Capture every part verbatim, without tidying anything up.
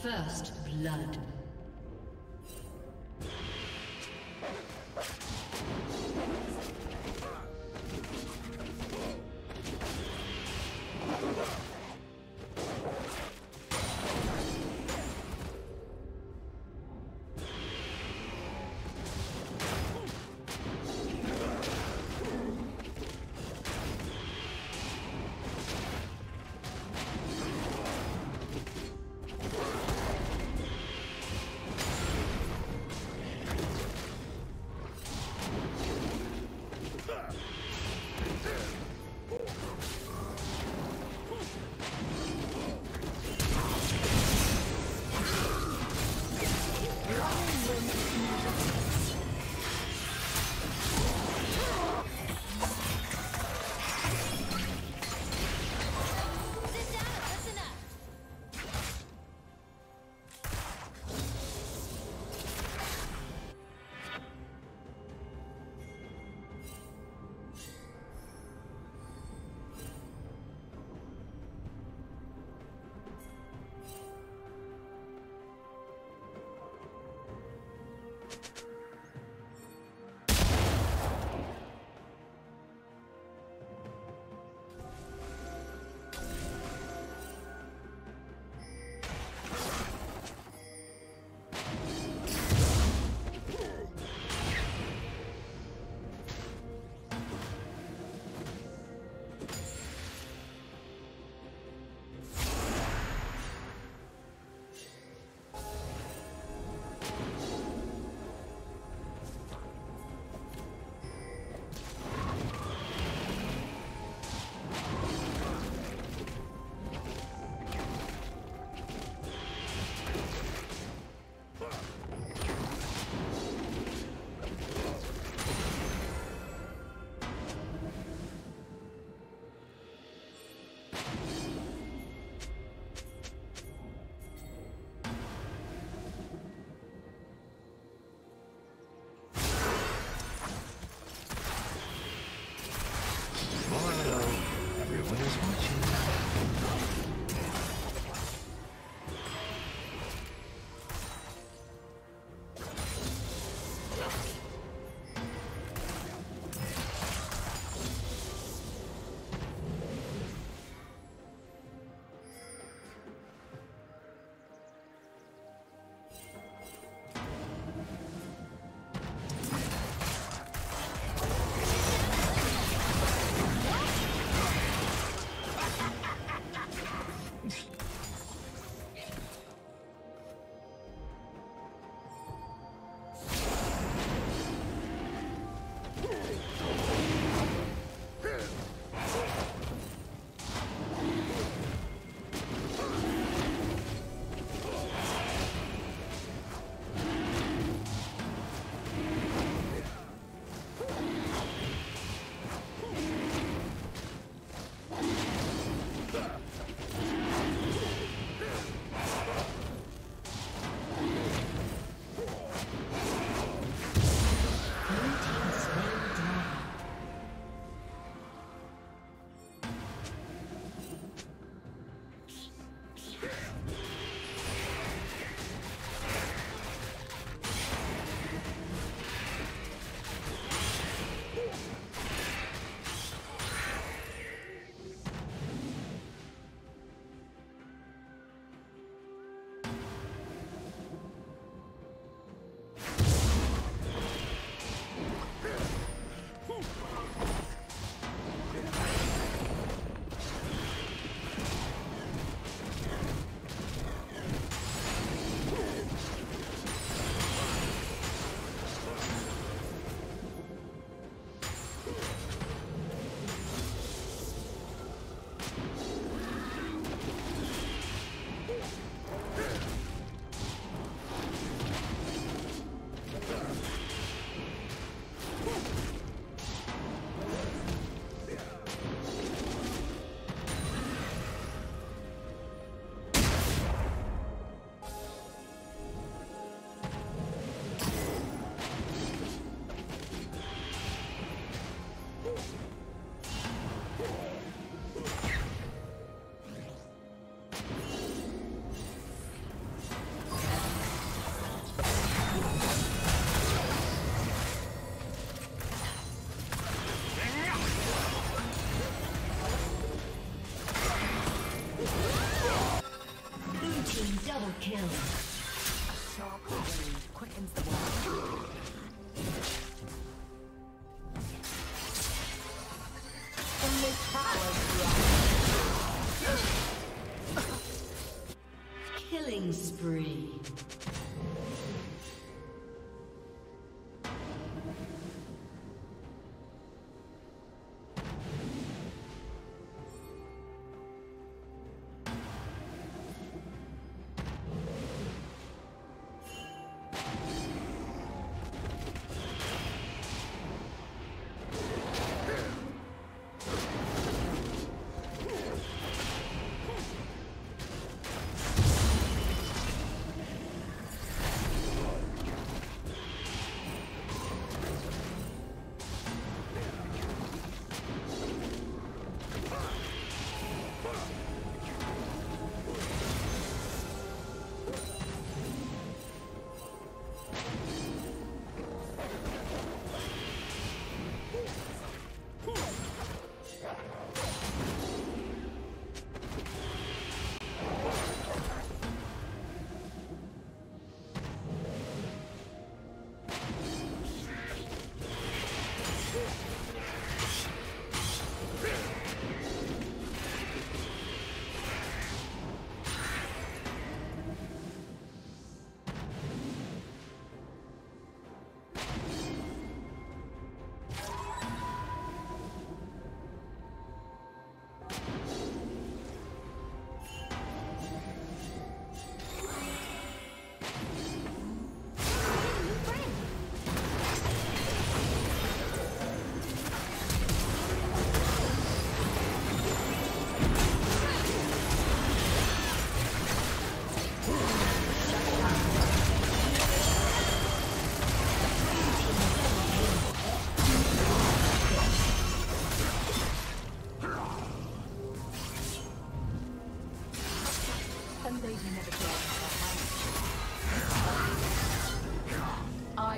First blood.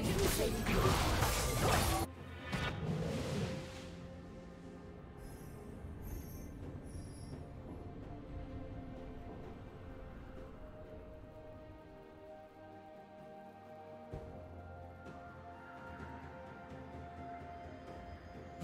I didn't say you could.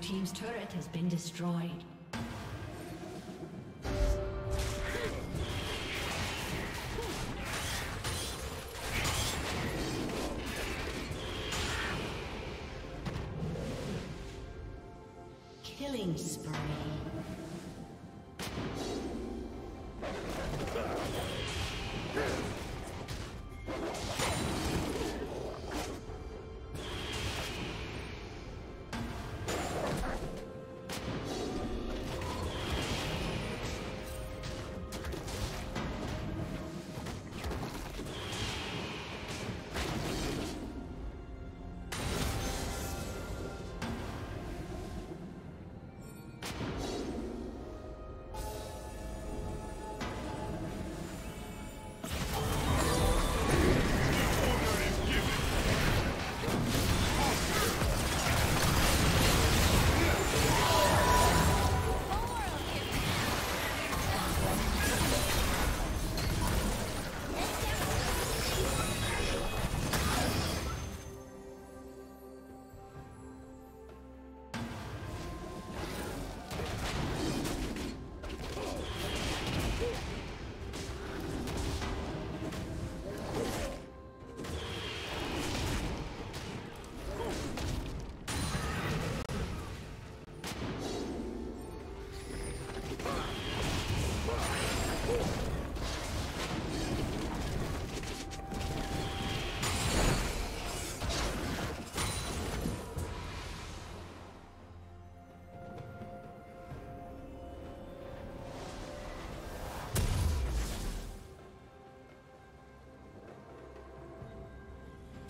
Team's turret has been destroyed. Killing spree.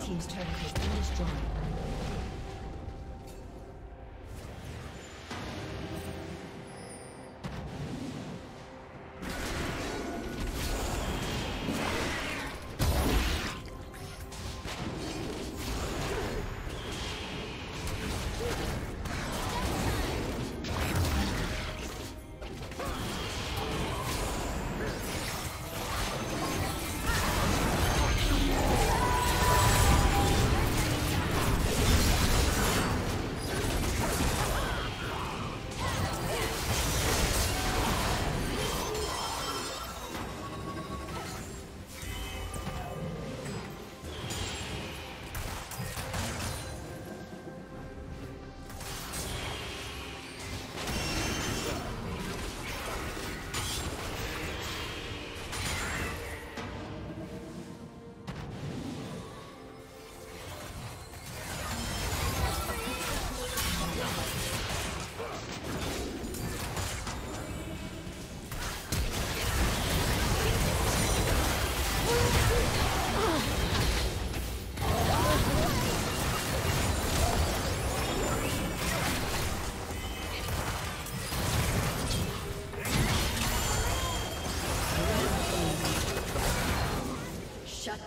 Team's turret has been destroyed.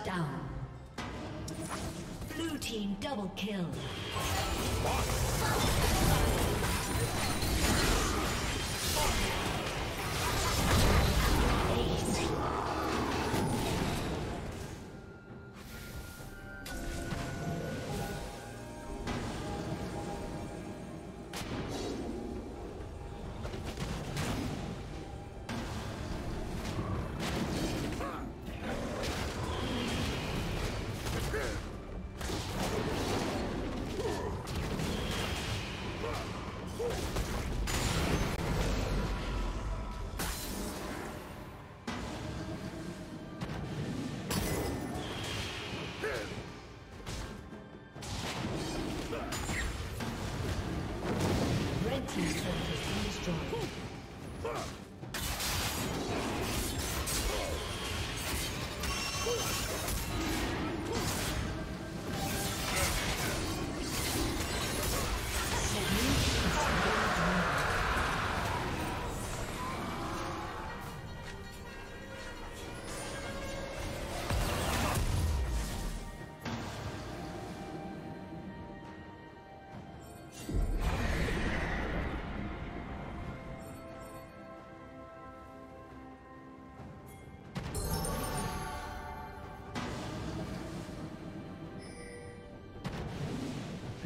down. Blue team double kill.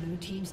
Blue team's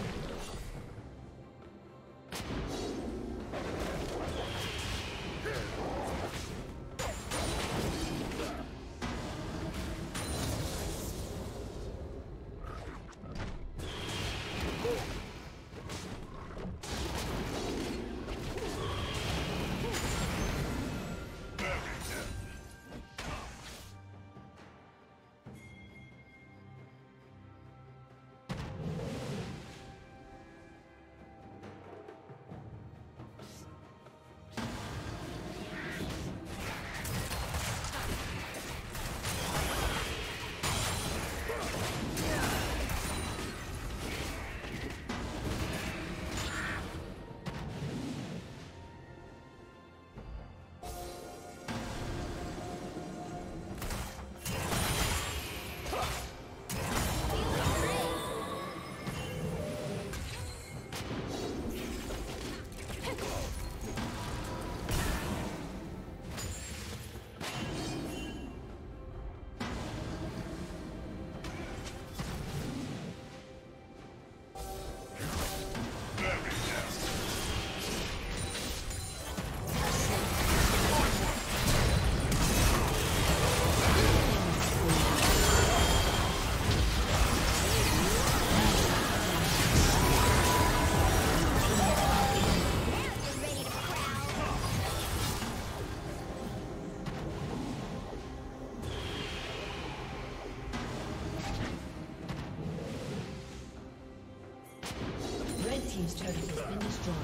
Team's turret has been destroyed.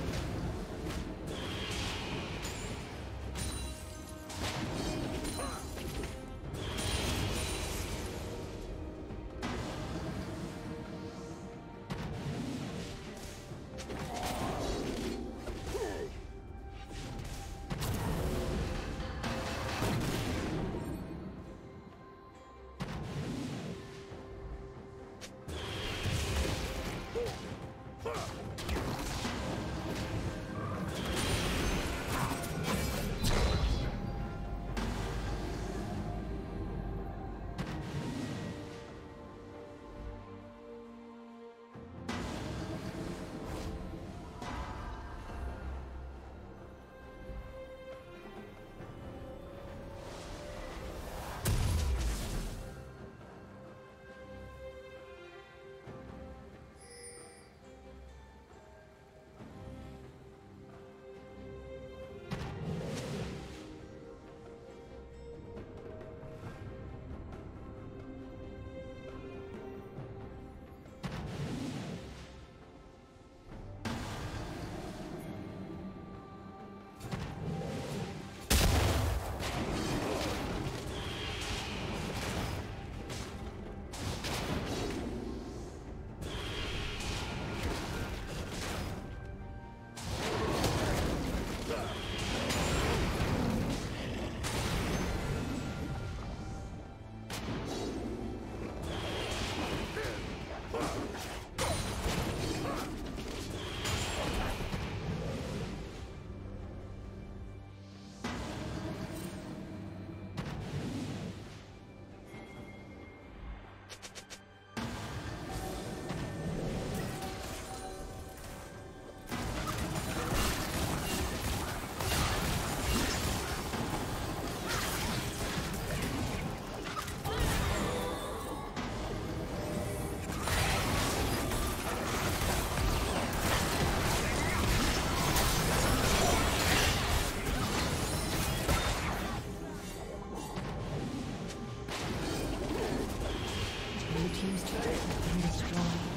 Huh. team's turret has been destroyed.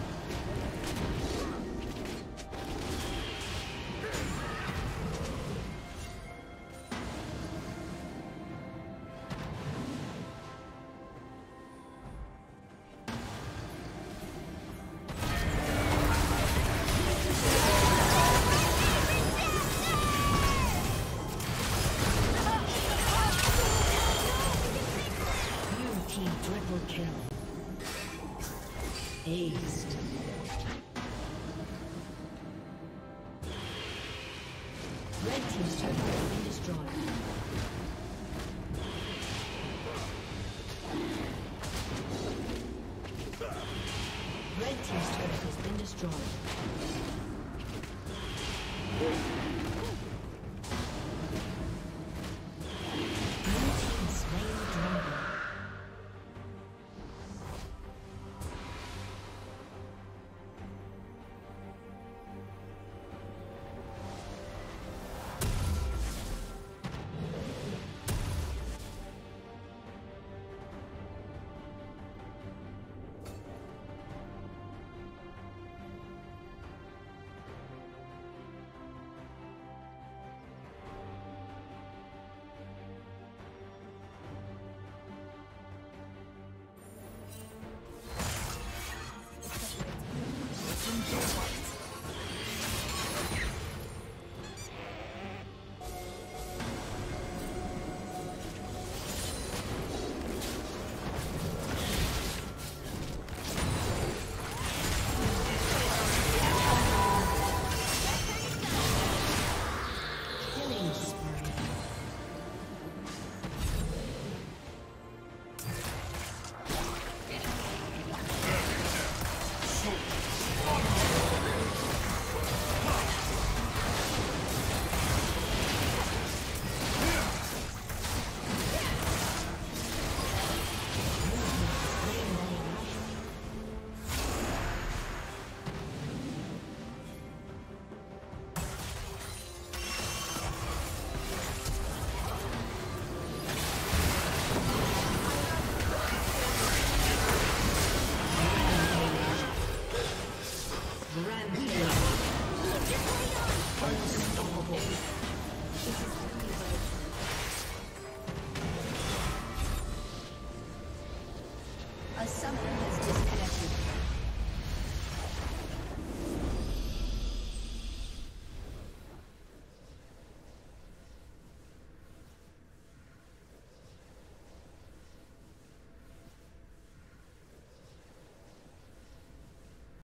Something.